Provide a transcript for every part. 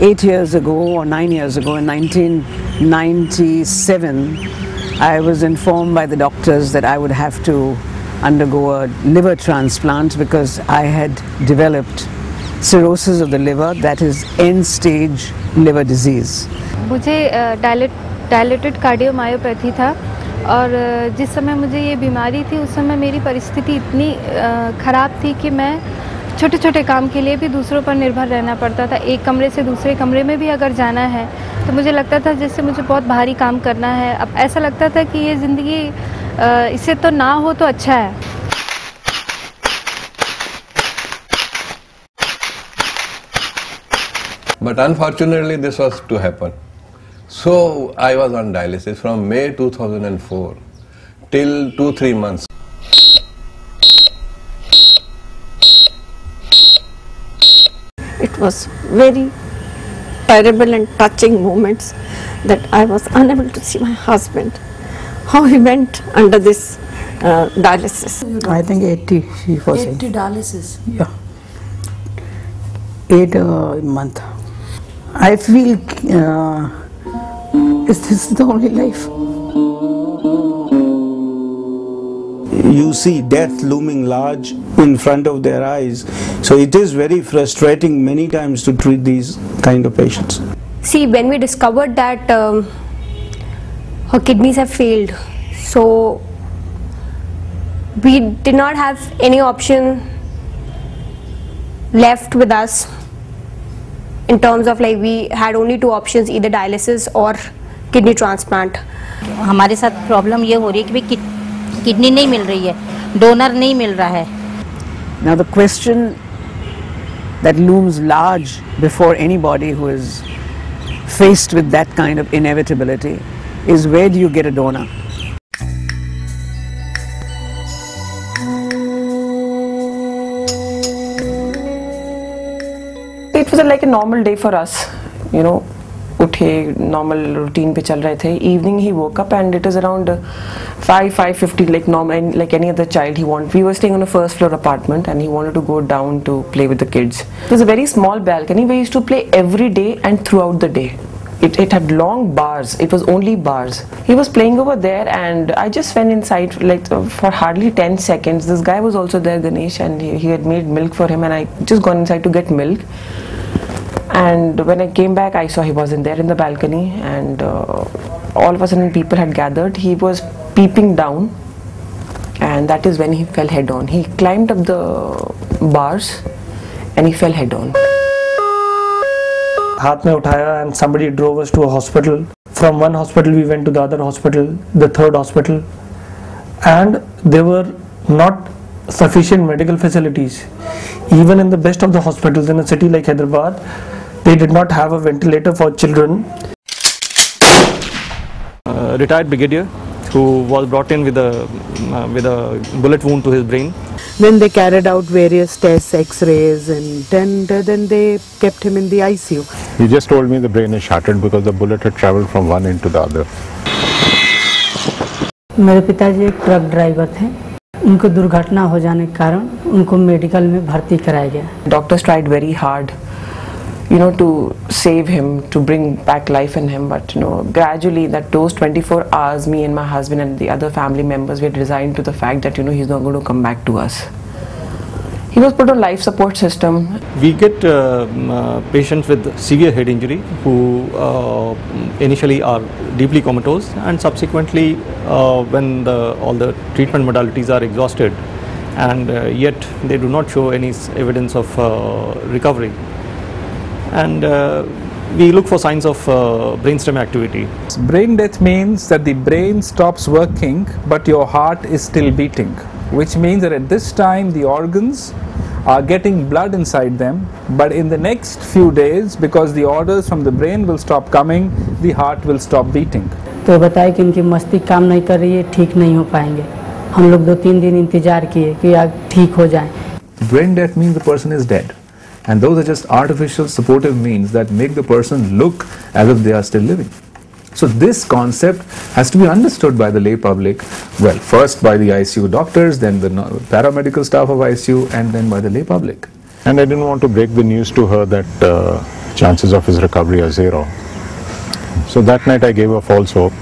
8 years ago or 9 years ago, in 1997, I was informed by the doctors that I would have to undergo a liver transplant because I had developed cirrhosis of the liver, that is end-stage liver disease. मुझे dilated cardiomyopathy था और जिस समय मुझे ये बीमारी थी उस समय मेरी परिस्थिति इतनी ख़राब थी कि मैं छोटे छोटे काम के लिए भी दूसरों पर निर्भर रहना पड़ता था। एक कमरे से दूसरे कमरे में भी अगर जाना है तो मुझे लगता था जैसे मुझे बहुत भारी काम करना है। अब ऐसा लगता था कि ये ज़िंदगी इससे तो ना हो तो अच्छा है। But unfortunately this was to happen. So I was on dialysis from May 2004 till 2-3 months. It was very terrible and touching moments that I was unable to see my husband, how he went under this dialysis. I think 80 she was 80 in. Dialysis? Yeah. 8 month. I feel this is the only life. You see death looming large in front of their eyes, so it is very frustrating many times to treat these kind of patients. See, when we discovered that her kidneys have failed, so we did not have any option left with us. In terms of like we had only two options, either dialysis or kidney transplant. हमारे साथ problem ये हो रही है कि भाई kidney नहीं मिल रही है, डोनर नहीं मिल रहा है। Now the question that looms large before anybody who is faced with that kind of inevitability is where do you get a donor? It was like a normal day for us, you know, उठे normal routine पे चल रहे थे. Evening he woke up and it is around 5:50 like normal, like any other child he wanted. We were staying on a first floor apartment and he wanted to go down to play with the kids. It was a very small balcony. We used to play every day and throughout the day. It had long bars. It was only bars. He was playing over there and I just went inside like for hardly 10 seconds. This guy was also there, Ganesh, and he had made milk for him and I just gone inside to get milk. And when I came back, I saw he wasn't there in the balcony and all of a sudden people had gathered. He was peeping down and that is when he fell head on. He climbed up the bars and he fell head on. हाथ में उठाया and somebody drove us to a hospital. From one hospital we went to the other hospital, the third hospital, and there were not sufficient medical facilities. Even in the best of the hospitals in a city like Hyderabad, they did not have a ventilator for children. A retired brigadier who was brought in with a bullet wound to his brain. Then they carried out various tests, x-rays, and then they kept him in the ICU. He just told me the brain is shattered because the bullet had travelled from one end to the other. मेरे पिताजी एक truck driver थे. उनको दुर्घटना हो जाने के कारण उनको मेडिकल में भर्ती कराया गया. Doctors tried very hard, you know, to save him, to bring back life in him, but you know, gradually that those 24 hours, me and my husband and the other family members were resigned to the fact that, you know, he's not going to come back to us. He was put on life support system. We get patients with severe head injury who initially are deeply comatose, and subsequently, when all the treatment modalities are exhausted, and yet they do not show any evidence of recovery. And we look for signs of brainstem activity. Brain death means that the brain stops working but your heart is still beating, which means that at this time the organs are getting blood inside them, but in the next few days, because the orders from the brain will stop coming, the heart will stop beating. तो बताए कि इनकी मस्तिष्क काम नहीं कर रही है, ठीक नहीं हो पाएंगे. हम लोग 2-3 दिन इंतजार किए कि आप ठीक हो जाएं. Brain death means the person is dead. And those are just artificial supportive means that make the person look as if they are still living. So this concept has to be understood by the lay public, well, first by the ICU doctors, then the paramedical staff of ICU, and then by the lay public. And I didn't want to break the news to her that chances of his recovery are zero. So that night I gave her false hope.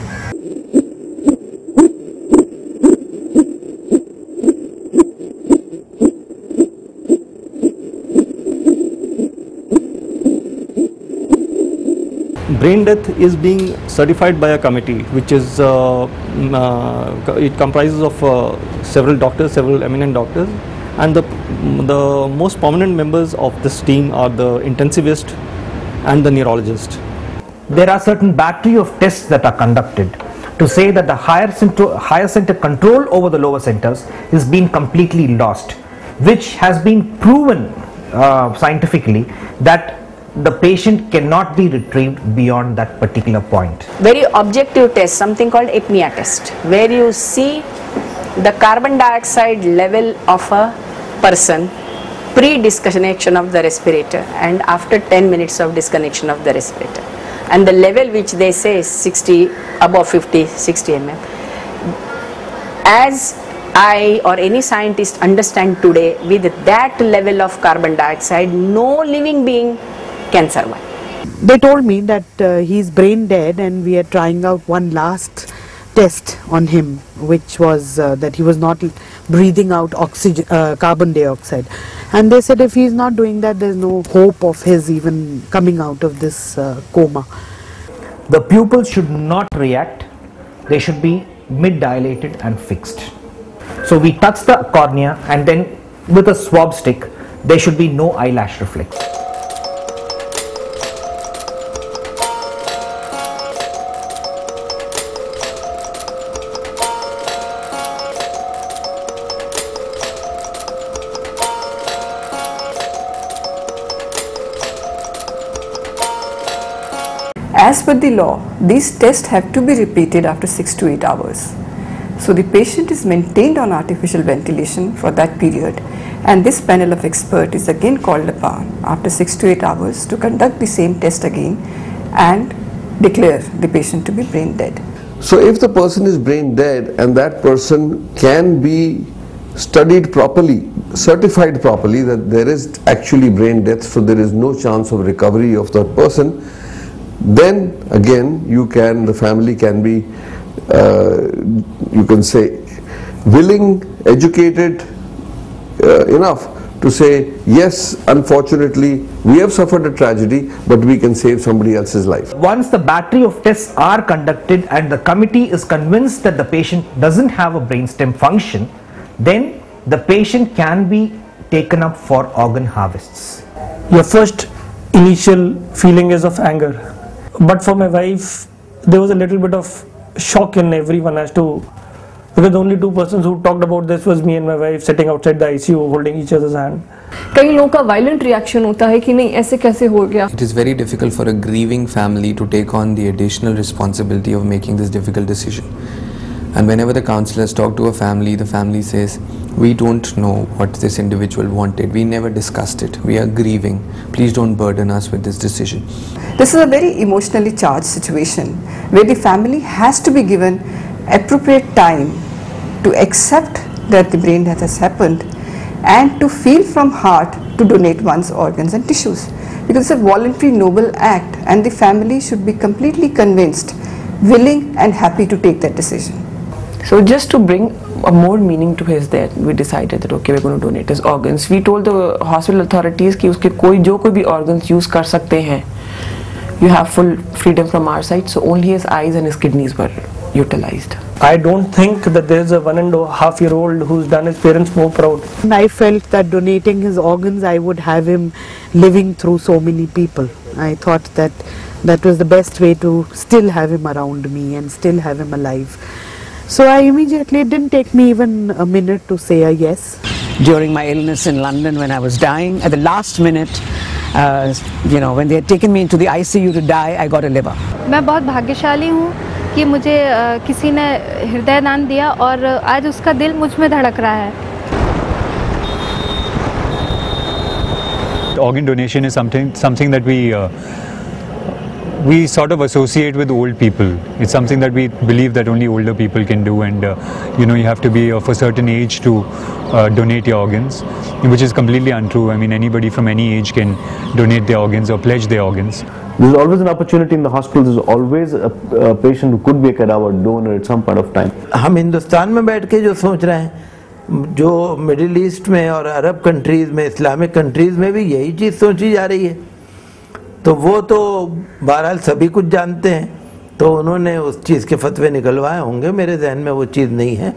Brain death is being certified by a committee which is it comprises of several doctors, several eminent doctors, and the most prominent members of this team are the intensivist and the neurologist. There are certain battery of tests that are conducted to say that the higher center control over the lower centers is being completely lost, which has been proven scientifically that the patient cannot be retrieved beyond that particular point. Very objective test, something called apnea test, where you see the carbon dioxide level of a person pre-disconnection of the respirator and after 10 minutes of disconnection of the respirator, and the level which they say is 60, above 50, 60 mm. As I or any scientist understand today, with that level of carbon dioxide, no living being can survive. They told me that he's brain dead and we are trying out one last test on him, which was that he was not breathing out oxygen, carbon dioxide. And they said if he's not doing that, there's no hope of his even coming out of this coma. The pupils should not react. They should be mid-dilated and fixed. So we touch the cornea and then with a swab stick, there should be no eyelash reflex. As per the law, these tests have to be repeated after 6 to 8 hours. So the patient is maintained on artificial ventilation for that period, and this panel of experts is again called upon after 6 to 8 hours to conduct the same test again and declare the patient to be brain dead. So if the person is brain dead and that person can be studied properly, certified properly that there is actually brain death, so there is no chance of recovery of that person, then again the family can be you can say willing, educated enough to say yes, unfortunately we have suffered a tragedy, but we can save somebody else's life. Once the battery of tests are conducted and the committee is convinced that the patient doesn't have a brainstem function, then the patient can be taken up for organ harvests. Your first initial feeling is of anger, but for my wife there was a little bit of shock in everyone as to, because the only two persons who talked about this was me and my wife sitting outside the ICU holding each other's hand. कई लोगों का violent reaction होता है कि नहीं ऐसे कैसे हो गया. It is very difficult for a grieving family to take on the additional responsibility of making this difficult decision. And whenever the counselors talk to a family, the family says, we don't know what this individual wanted. We never discussed it. We are grieving. Please don't burden us with this decision. This is a very emotionally charged situation where the family has to be given appropriate time to accept that the brain death has happened and to feel from heart to donate one's organs and tissues. Because it's a voluntary noble act and the family should be completely convinced, willing and happy to take that decision. So just to bring a more meaning to his death, we decided that okay, we're going to donate his organs. We told the hospital authorities कि उसके कोई जो कोई भी organs use कर सकते हैं. You have full freedom from our side, so only his eyes and his kidneys were utilized. I don't think that there's a 1.5-year-old who's done his parents more proud. And I felt that donating his organs, I would have him living through so many people. I thought that that was the best way to still have him around me and still have him alive. So I immediately, it didn't take me even a minute to say a yes. During my illness in London when I was dying, at the last minute, you know, when they had taken me into the ICU to die, I got a liver. मैं बहुत भाग्यशाली हूँ कि मुझे किसी ने हृदय दान दिया और आज उसका दिल मुझ में धड़क रहा है. Organ donation is something that we we sort of associate with old people. It's something that we believe that only older people can do, and you know, you have to be of a certain age to donate your organs, which is completely untrue. I mean, anybody from any age can donate their organs or pledge their organs. There's always an opportunity in the hospitals. There's always a patient who could be a cadaver donor at some point of time. हम हिंदुस्तान में बैठ के जो सोच रहे हैं, जो middle east में और अरब कंट्रीज में, इस्लामिक कंट्रीज में भी यही चीज़ सोची जा रही है, तो वो तो बहरहाल सभी कुछ जानते हैं, तो उन्होंने उस चीज़ के फतवे निकलवाए होंगे। मेरे जहन में वो चीज़ नहीं है,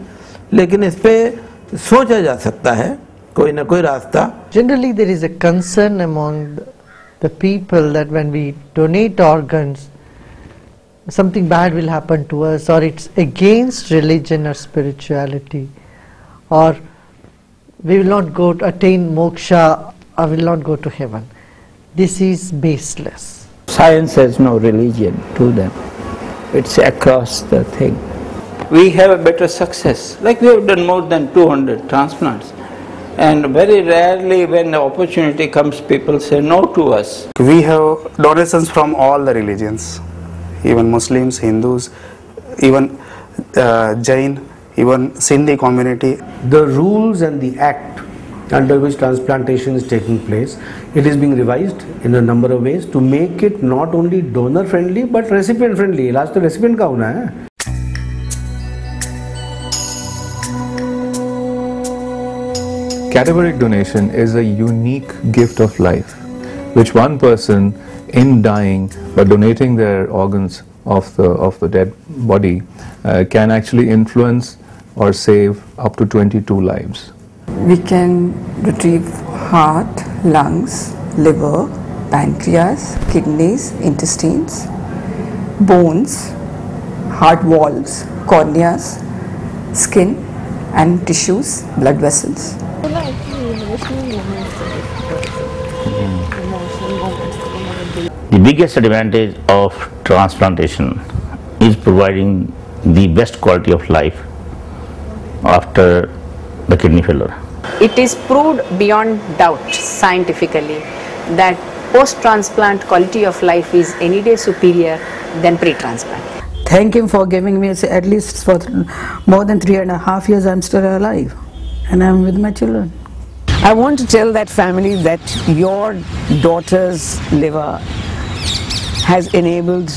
लेकिन इस पर सोचा जा सकता है कोई ना कोई रास्ता। Generally there is a concern among the people that when we donate organs something bad will happen to us, और इट्स अगेंस्ट रिलीजन और स्पिरिचुअलिटी, और we will not go to attain moksha, और will not go to heaven. This is baseless. Science has no religion to them. It's across the thing. We have a better success. Like we have done more than 200 transplants, and very rarely when the opportunity comes, people say no to us. We have donations from all the religions, even Muslims, Hindus, even Jain, even Sindhi community. The rules and the act under which transplantation is taking place, it is being revised in a number of ways to make it not only donor friendly but recipient friendly. इलाज तो recipient का होना है। Cadaveric donation is a unique gift of life, which one person, in dying by donating their organs of the dead body, can actually influence or save up to 22 lives. We can retrieve heart, lungs, liver, pancreas, kidneys, intestines, bones, heart valves, corneas, skin and tissues, blood vessels. The biggest advantage of transplantation is providing the best quality of life after the kidney failure. It is proved beyond doubt scientifically that post-transplant quality of life is any day superior than pre-transplant. Thank him for giving me at least for more than 3.5 years. I'm still alive, and I'm with my children. I want to tell that family that your daughter's liver has enabled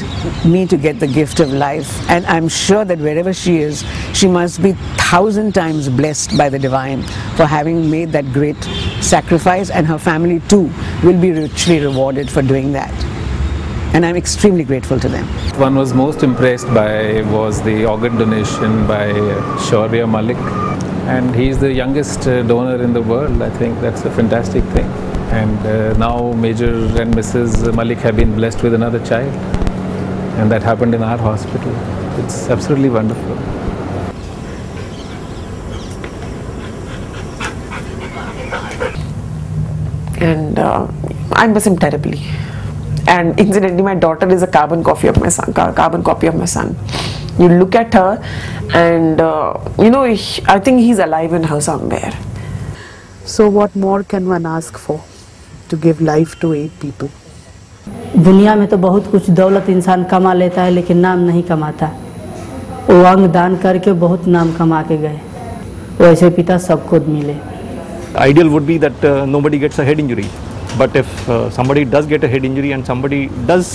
me to get the gift of life, and I'm sure that wherever she is, she must be 1,000 times blessed by the divine for having made that great sacrifice, and her family too will be richly rewarded for doing that, and I'm extremely grateful to them. One was most impressed by was the organ donation by Shaurya Malik, and he's the youngest donor in the world. I think that's a fantastic thing. And now Major and Mrs. Malik have been blessed with another child, and that happened in our hospital. It's absolutely wonderful. And I miss him terribly. And incidentally, my daughter is a carbon copy of my son. You look at her, and you know, I think he's alive in her somewhere. So what more can one ask for? To give life to 8 people. दुनिया में तो बहुत कुछ दौलत इंसान कमा लेता है, लेकिन नाम नहीं कमाता। वो अंग दान करके बहुत नाम कमा के गए। वैसे पिता सबको मिले। Ideal would be that nobody gets a head injury, but if somebody does get a head injury and somebody does,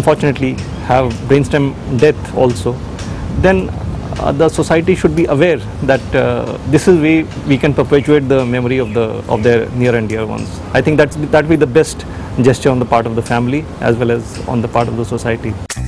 unfortunately, have brainstem death also, then the society should be aware that this is way we can perpetuate the memory of their near and dear ones. I think that would be the best gesture on the part of the family as well as on the part of the society.